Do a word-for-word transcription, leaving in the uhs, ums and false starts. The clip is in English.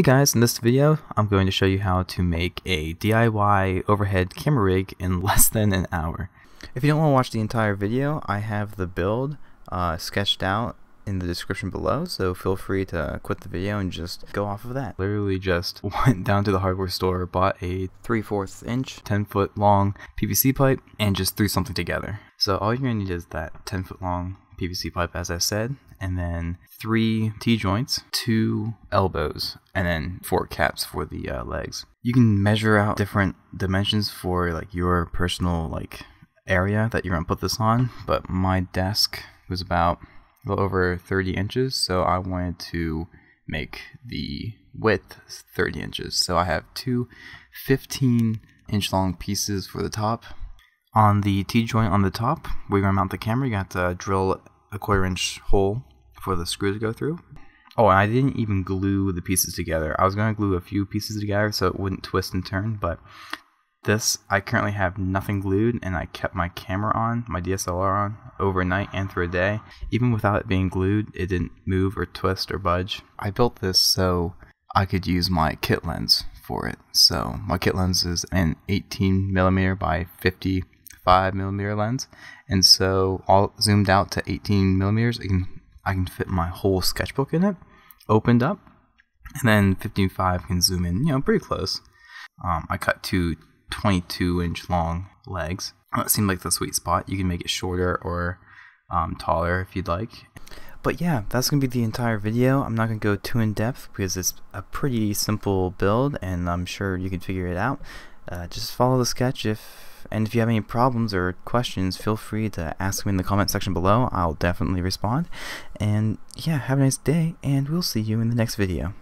Hey guys, in this video I'm going to show you how to make a D I Y overhead camera rig in less than an hour. If you don't want to watch the entire video, I have the build uh, sketched out in the description below, so feel free to quit the video and just go off of that. Literally just went down to the hardware store, bought a three fourths inch ten foot long P V C pipe and just threw something together. So all you're going to need is that ten foot long P V C pipe, as I said, and then three T-joints, two elbows, and then four caps for the uh, legs. You can measure out different dimensions for like your personal like area that you're gonna put this on, but my desk was about a little over thirty inches, so I wanted to make the width thirty inches. So I have two fifteen inch long pieces for the top. On the T-joint on the top, we're gonna mount the camera. You have to drill a quarter inch hole for the screw to go through. Oh, and I didn't even glue the pieces together. I was going to glue a few pieces together so it wouldn't twist and turn, but this, I currently have nothing glued, and I kept my camera on, my D S L R on, overnight and through a day. Even without it being glued, it didn't move or twist or budge. I built this so I could use my kit lens for it. So my kit lens is an eighteen millimeter by fifty-five millimeter lens, and so all zoomed out to eighteen millimeters, it can I can fit my whole sketchbook in it, opened up, and then fifteen point five can zoom in, you know, pretty close. Um, I cut two twenty-two inch long legs. That seemed like the sweet spot. You can make it shorter or um, taller if you'd like. But yeah, that's going to be the entire video. I'm not going to go too in depth because it's a pretty simple build, and I'm sure you can figure it out. Uh, just follow the sketch, if and if you have any problems or questions, feel free to ask me in the comment section below. I'll definitely respond. And yeah, have a nice day, and we'll see you in the next video.